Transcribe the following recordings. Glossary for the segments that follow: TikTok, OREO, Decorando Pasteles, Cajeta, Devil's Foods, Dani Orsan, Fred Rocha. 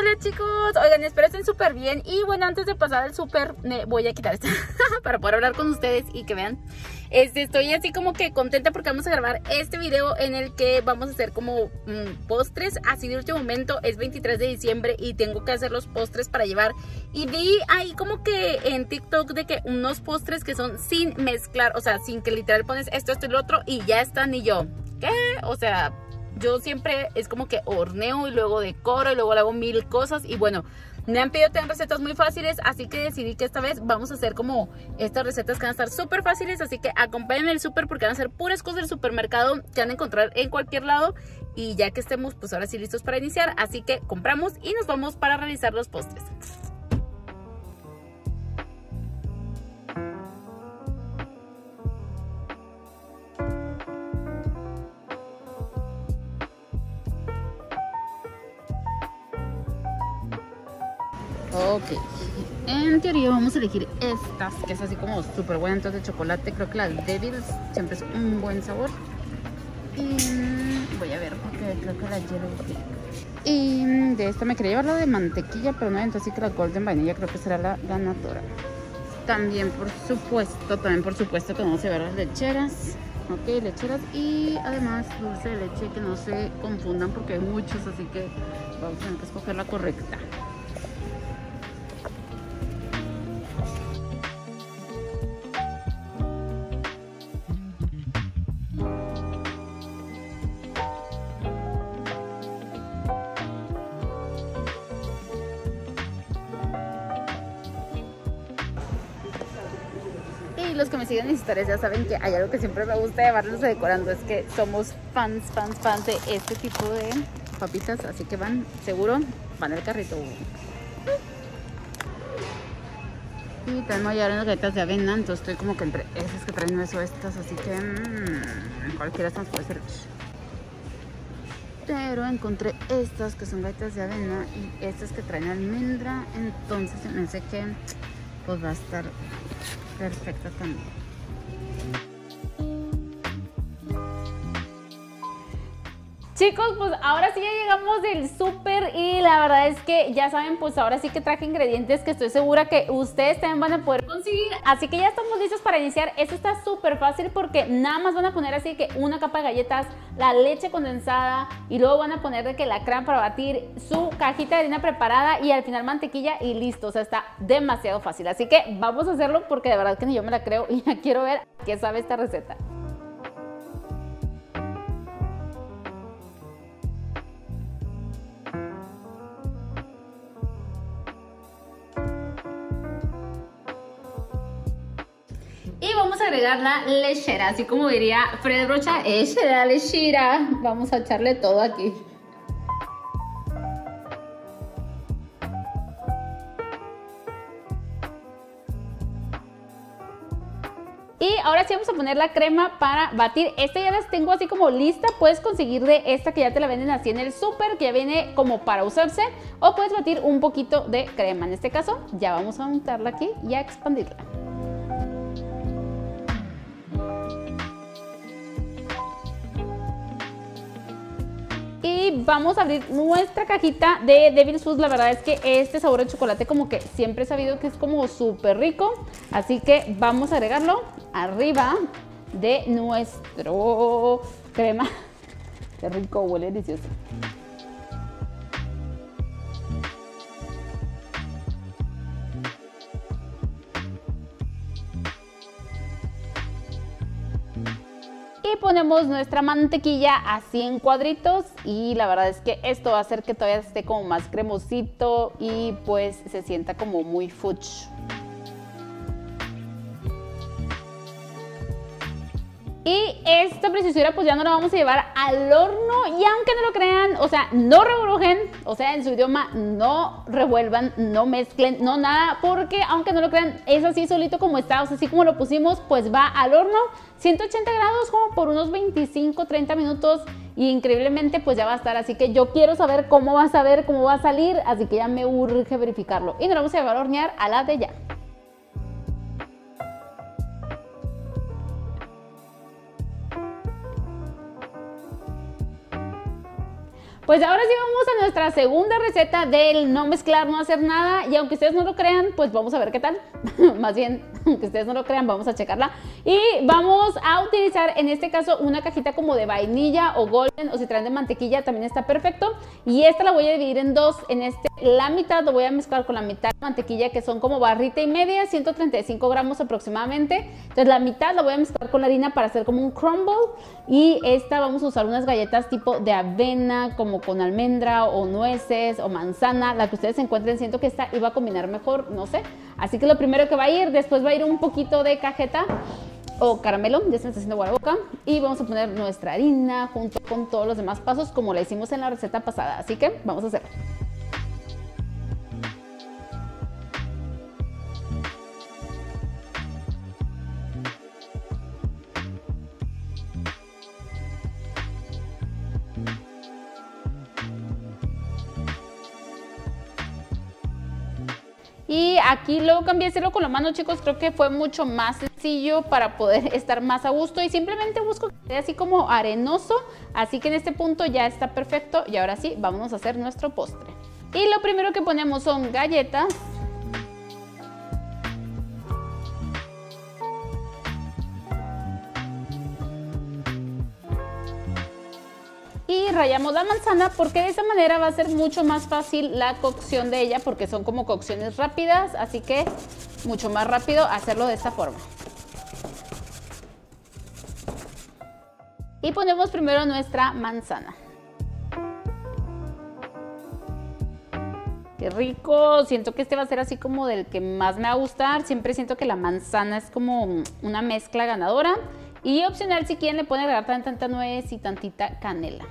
Hola chicos, oigan, espero estén súper bien. Y bueno, antes de pasar al súper, me voy a quitar esta para poder hablar con ustedes y que vean. Estoy así como que contenta porque vamos a grabar este video en el que vamos a hacer como postres así de último momento. Es 23 de diciembre y tengo que hacer los postres para llevar. Y vi ahí como que en TikTok de que unos postres que son sin mezclar, o sea, sin que literal pones esto, esto y lo otro y ya están. Y yo, ¿qué? O sea, yo siempre es como que horneo y luego decoro y luego le hago mil cosas. Y bueno, me han pedido tener recetas muy fáciles, así que decidí que esta vez vamos a hacer como estas recetas que van a estar súper fáciles. Así que acompáñenme al súper porque van a ser puras cosas del supermercado que van a encontrar en cualquier lado. Y ya que estemos pues ahora sí listos para iniciar, así que compramos y nos vamos para realizar los postres. Ok, en teoría vamos a elegir estas, que es así como súper buenas de chocolate. Creo que la Devil's siempre es un buen sabor. Y voy a ver, porque creo que la Yellow Brick. Y de esta me quería llevar la de mantequilla, pero no, entonces sí que la Golden Vanilla creo que será la ganadora. También por supuesto que vamos a llevar las lecheras. Ok, lecheras y además dulce de leche, que no se confundan porque hay muchos, así que vamos a tener que escoger la correcta. Los que me siguen en mis historias ya saben que hay algo que siempre me gusta llevarlos a Decorando, es que somos fans de este tipo de papitas, así que van, seguro, van al carrito. Y también voy a llevar unas galletas de avena, entonces estoy como que entre esas que traen nuez o estas, así que cualquiera de estas puede servir. Pero encontré estas que son galletas de avena y estas que traen almendra, entonces me sé que pues va a estar perfecta también. Chicos, pues ahora sí ya llegamos del súper y la verdad es que ya saben, pues ahora sí que traje ingredientes que estoy segura que ustedes también van a poder conseguir. Así que ya estamos listos para iniciar. Esto está súper fácil porque nada más van a poner así que una capa de galletas, la leche condensada y luego van a poner de que la crema para batir, su cajita de harina preparada y al final mantequilla y listo. O sea, está demasiado fácil. Así que vamos a hacerlo porque de verdad que ni yo me la creo y ya quiero ver qué sabe esta receta. Y vamos a agregar la lechera, así como diría Fred Rocha, echera, lechera. Vamos a echarle todo aquí. Y ahora sí vamos a poner la crema para batir. Esta ya las tengo así como lista. Puedes conseguir de esta que ya te la venden así en el súper, que ya viene como para usarse. O puedes batir un poquito de crema. En este caso ya vamos a untarla aquí y a expandirla. Y vamos a abrir nuestra cajita de Devil's Foods. La verdad es que este sabor de chocolate como que siempre he sabido que es como súper rico. Así que vamos a agregarlo arriba de nuestro crema. Qué rico, huele delicioso. Y ponemos nuestra mantequilla así en cuadritos y la verdad es que esto va a hacer que todavía esté como más cremosito y pues se sienta como muy fudge. Y esta preciosura pues ya no la vamos a llevar al horno y aunque no lo crean, o sea, no revuelvan, o sea, en su idioma no revuelvan, no mezclen, no nada, porque aunque no lo crean, es así solito como está, o sea, así como lo pusimos, pues va al horno, 180 grados como por unos 25-30 minutos y increíblemente pues ya va a estar, así que yo quiero saber cómo va a salir, así que ya me urge verificarlo y nos vamos a llevar a hornear a la de ya. Pues ahora sí vamos a nuestra segunda receta del no mezclar, no hacer nada. Y aunque ustedes no lo crean, pues vamos a ver qué tal. Más bien, aunque ustedes no lo crean, vamos a checarla. Y vamos a utilizar en este caso una cajita como de vainilla o golden, o si traen de mantequilla también está perfecto. Y esta la voy a dividir en dos. En la mitad lo voy a mezclar con la mitad de mantequilla, que son como barrita y media, 135 gramos aproximadamente. Entonces la mitad la voy a mezclar con la harina para hacer como un crumble. Y esta vamos a usar unas galletas tipo de avena, como con almendra o nueces o manzana, la que ustedes encuentren. Siento que esta iba a combinar mejor, no sé. Así que lo primero que va a ir, después va a ir un poquito de cajeta o caramelo, ya se me está haciendo agua la boca, y vamos a poner nuestra harina junto con todos los demás pasos como la hicimos en la receta pasada. Así que vamos a hacerlo. Y aquí luego cambié a hacerlo con la mano, chicos. Creo que fue mucho más sencillo para poder estar más a gusto. Y simplemente busco que esté así como arenoso. Así que en este punto ya está perfecto. Y ahora sí, vamos a hacer nuestro postre. Y lo primero que ponemos son galletas. Y rallamos la manzana porque de esa manera va a ser mucho más fácil la cocción de ella, porque son como cocciones rápidas, así que mucho más rápido hacerlo de esta forma. Y ponemos primero nuestra manzana. ¡Qué rico! Siento que este va a ser así como del que más me va a gustar. Siempre siento que la manzana es como una mezcla ganadora. Y opcional, si quieren, le pueden agregar tanta nuez y tantita canela.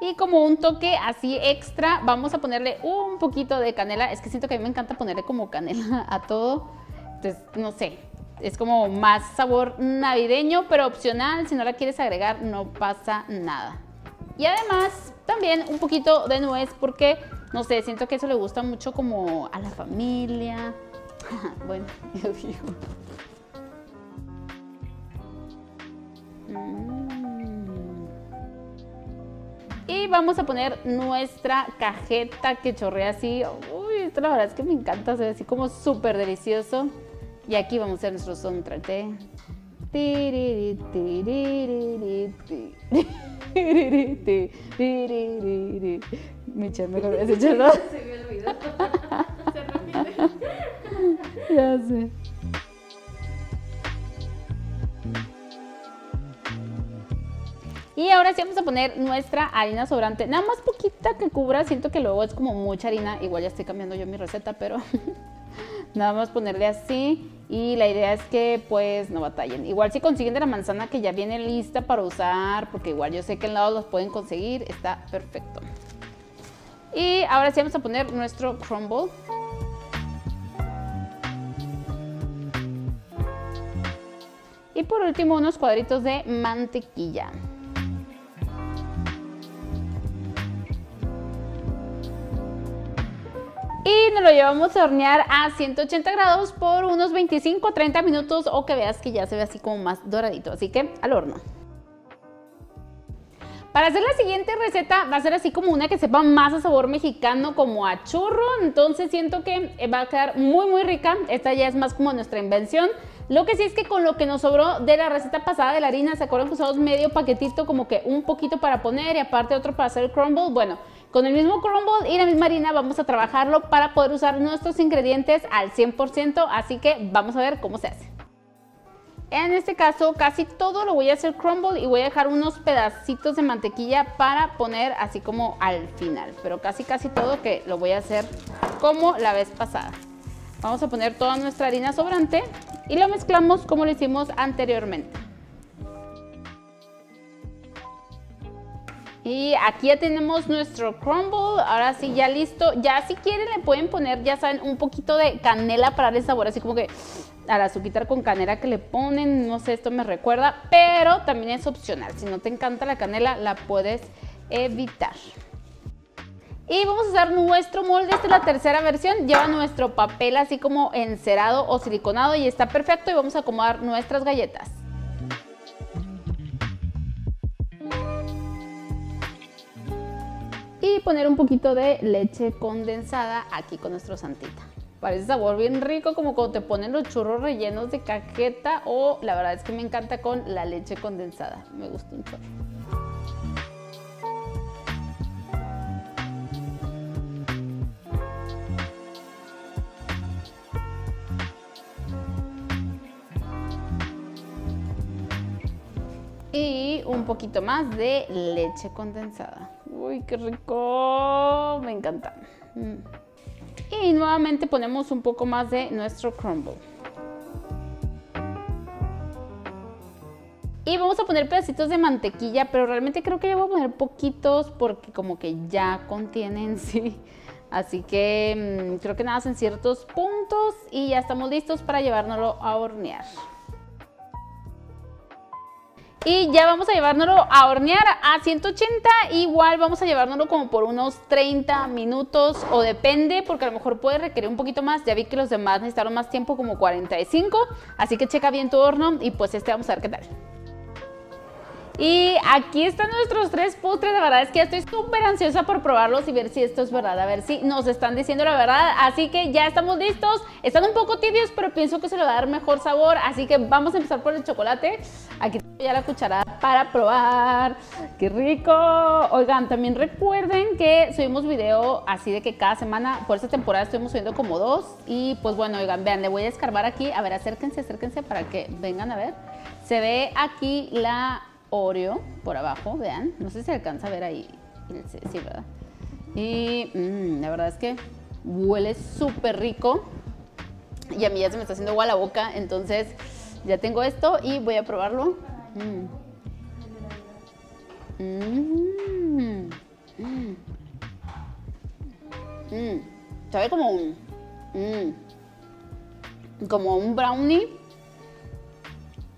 Y como un toque así extra, vamos a ponerle un poquito de canela. Es que siento que a mí me encanta ponerle como canela a todo. Entonces, no sé, es como más sabor navideño, pero opcional. Si no la quieres agregar, no pasa nada. Y además, también un poquito de nuez porque, no sé, siento que eso le gusta mucho como a la familia. Bueno, yo digo... Y vamos a poner nuestra cajeta que chorrea así. Uy, esto la verdad es que me encanta, se ve así como súper delicioso. Y aquí vamos a hacer nuestro soundtrack. Michelle, me lo voy a hacer. Se me olvidó. Se repite. Ya sé. Y ahora sí vamos a poner nuestra harina sobrante, nada más poquita que cubra, siento que luego es como mucha harina, igual ya estoy cambiando yo mi receta, pero nada más ponerle así y la idea es que pues no batallen. Igual si consiguen de la manzana que ya viene lista para usar, porque igual yo sé que en lados los pueden conseguir, está perfecto. Y ahora sí vamos a poner nuestro crumble. Y por último unos cuadritos de mantequilla. Y nos lo llevamos a hornear a 180 grados por unos 25 a 30 minutos o que veas que ya se ve así como más doradito, así que al horno. Para hacer la siguiente receta va a ser así como una que sepa más a sabor mexicano, como a churro, entonces siento que va a quedar muy muy rica. Esta ya es más como nuestra invención. Lo que sí es que con lo que nos sobró de la receta pasada de la harina, ¿se acuerdan que usamos medio paquetito, como que un poquito para poner y aparte otro para hacer el crumble? Bueno, con el mismo crumble y la misma harina vamos a trabajarlo para poder usar nuestros ingredientes al 100%, así que vamos a ver cómo se hace. En este caso casi todo lo voy a hacer crumble y voy a dejar unos pedacitos de mantequilla para poner así como al final, pero casi todo que lo voy a hacer como la vez pasada. Vamos a poner toda nuestra harina sobrante y lo mezclamos como lo hicimos anteriormente. Y aquí ya tenemos nuestro crumble, ahora sí ya listo. Ya si quieren le pueden poner, ya saben, un poquito de canela para darle sabor, así como que a la azuquita con canela que le ponen, no sé, esto me recuerda, pero también es opcional. Si no te encanta la canela, la puedes evitar. Y vamos a usar nuestro molde, esta es la tercera versión, lleva nuestro papel así como encerado o siliconado y está perfecto, y vamos a acomodar nuestras galletas. y poner un poquito de leche condensada aquí con nuestro santita. Parece sabor bien rico, como cuando te ponen los churros rellenos de cajeta, o la verdad es que me encanta con la leche condensada, me gusta un chorro. Y un poquito más de leche condensada. ¡Uy, qué rico! Me encanta. Y nuevamente ponemos un poco más de nuestro crumble. Y vamos a poner pedacitos de mantequilla, pero realmente creo que ya voy a poner poquitos porque como que ya contienen, sí. Así que creo que nada más en ciertos puntos y ya estamos listos para llevárnoslo a hornear. Y ya vamos a llevárnoslo a hornear a 180, igual vamos a llevárnoslo como por unos 30 minutos o depende, porque a lo mejor puede requerir un poquito más. Ya vi que los demás necesitaron más tiempo, como 45, así que checa bien tu horno y pues vamos a ver qué tal. Y aquí están nuestros tres postres, la verdad es que ya estoy súper ansiosa por probarlos y ver si esto es verdad, a ver si nos están diciendo la verdad. Así que ya estamos listos, están un poco tibios, pero pienso que se le va a dar mejor sabor, así que vamos a empezar por el chocolate. Aquí tengo ya la cucharada para probar, ¡qué rico! Oigan, también recuerden que subimos video así de que cada semana, por esta temporada estuvimos subiendo como 2, y pues bueno, oigan, vean, le voy a escarbar aquí, a ver, acérquense, acérquense para que vengan a ver. Se ve aquí la Oreo por abajo, vean, no sé si se alcanza a ver ahí, sí, ¿verdad? Y la verdad es que huele súper rico y a mí ya se me está haciendo agua la boca, entonces ya tengo esto y voy a probarlo. Sabe como un brownie.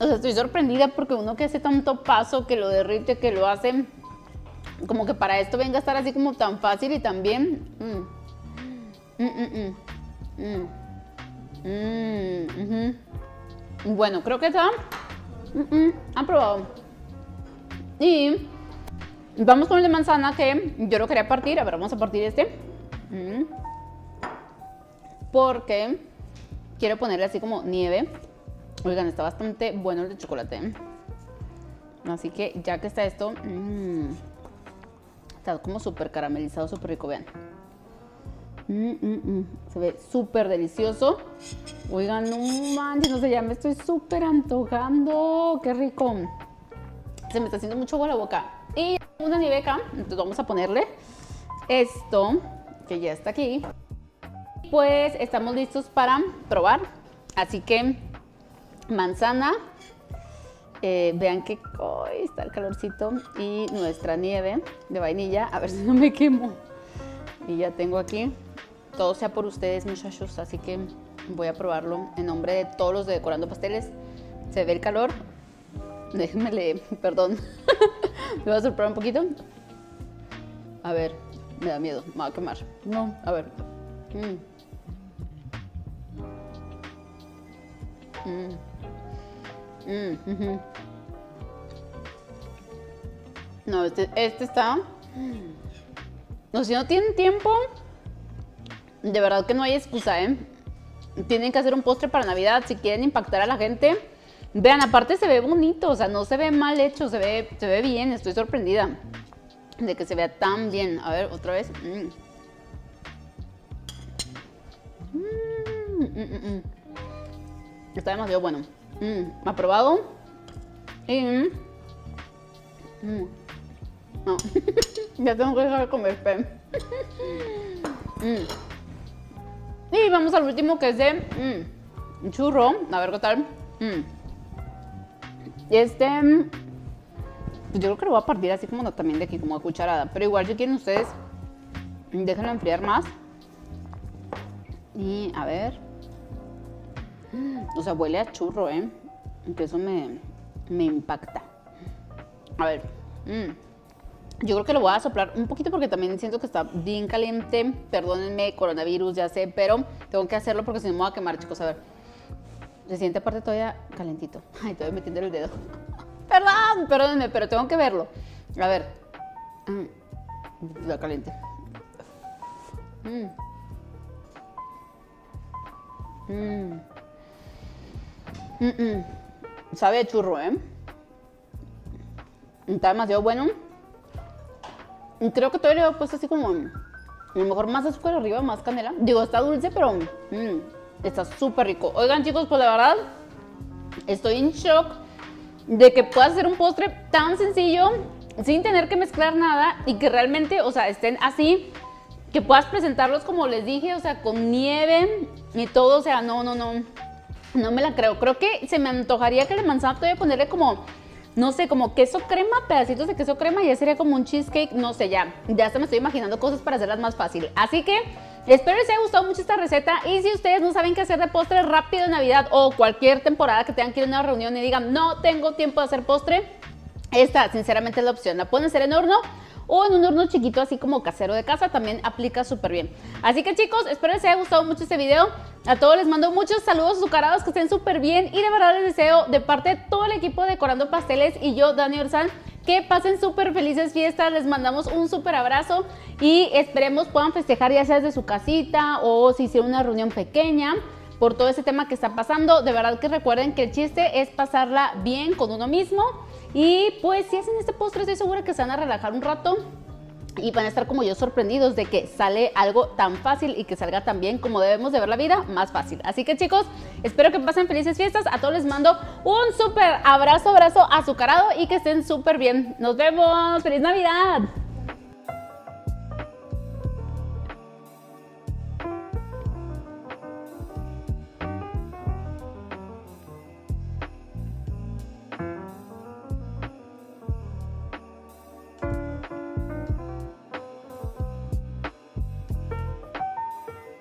O sea, estoy sorprendida porque uno que hace tanto paso, que lo derrite, que lo hace, como que para esto venga a estar así como tan fácil y tan bien. Bueno, creo que está aprobado. Y vamos con el de manzana, que yo lo quería partir. A ver, vamos a partir este. Porque quiero ponerle así como nieve. Oigan, está bastante bueno el de chocolate, ¿eh? Así que ya que está esto, está como súper caramelizado, súper rico, vean. Se ve súper delicioso. Oigan, no manches, no sé, ya me estoy súper antojando, qué rico. Se me está haciendo mucho agua la boca. Y una niveca, entonces vamos a ponerle esto, que ya está aquí. Pues estamos listos para probar, así que manzana, vean que está el calorcito, y nuestra nieve de vainilla, a ver si no me quemo. Y ya tengo aquí, todo sea por ustedes, muchachos, así que voy a probarlo en nombre de todos los de Decorando Pasteles. Se ve el calor, déjenme leer, perdón, le voy a soplar un poquito. A ver, me da miedo, me va a quemar. No, a ver. No, este está... No, si no tienen tiempo, de verdad que no hay excusa, ¿eh? Tienen que hacer un postre para Navidad si quieren impactar a la gente. Vean, aparte se ve bonito, o sea, no se ve mal hecho, se ve bien. Estoy sorprendida de que se vea tan bien. A ver, otra vez. Está demasiado bueno. Aprobado. Y... No. Ya tengo que dejar de comer. Y vamos al último, que es de churro. A ver qué tal. Y este... Yo creo que lo voy a partir así como también de aquí, como a cucharada. Pero igual si quieren ustedes, déjenlo enfriar más. Y a ver... O sea, huele a churro, ¿eh? Que eso me impacta. A ver. Yo creo que lo voy a soplar un poquito porque también siento que está bien caliente. Perdónenme, coronavirus, ya sé, pero tengo que hacerlo porque si no me voy a quemar, chicos. A ver. Se siente aparte todavía calentito. Ay, todavía metiendo el dedo. Perdón, perdónenme, pero tengo que verlo. A ver. la caliente. Sabe de churro, ¿eh? Está demasiado bueno. Creo que todavía le he puesto así como, a lo mejor más azúcar arriba, más canela. Digo, está dulce, pero está súper rico. Oigan, chicos, pues la verdad, estoy en shock de que pueda hacer un postre tan sencillo, sin tener que mezclar nada y que realmente, o sea, estén así, que puedas presentarlos como les dije, o sea, con nieve y todo, o sea, no me la creo. Creo que se me antojaría que la manzana todavía ponerle como, no sé, como queso crema, pedacitos de queso crema, y ya sería como un cheesecake, no sé, ya hasta me estoy imaginando cosas para hacerlas más fácil. Así que espero les haya gustado mucho esta receta, y si ustedes no saben qué hacer de postre rápido en Navidad o cualquier temporada que tengan que ir a una reunión y digan, no tengo tiempo de hacer postre, esta sinceramente es la opción. La pueden hacer en horno o en un horno chiquito así como casero de casa, también aplica súper bien. Así que chicos, espero les haya gustado mucho este video. A todos les mando muchos saludos azucarados, que estén súper bien, y de verdad les deseo de parte de todo el equipo de Decorando Pasteles y yo, Dani Orsan, que pasen súper felices fiestas. Les mandamos un súper abrazo y esperemos puedan festejar ya sea desde su casita o si hicieron una reunión pequeña por todo ese tema que está pasando. De verdad que recuerden que el chiste es pasarla bien con uno mismo, y pues si hacen este postre estoy segura que se van a relajar un rato y van a estar como yo sorprendidos de que sale algo tan fácil y que salga tan bien como debemos de ver la vida, más fácil. Así que chicos, espero que pasen felices fiestas. A todos les mando un súper abrazo azucarado y que estén súper bien. Nos vemos. ¡Feliz Navidad!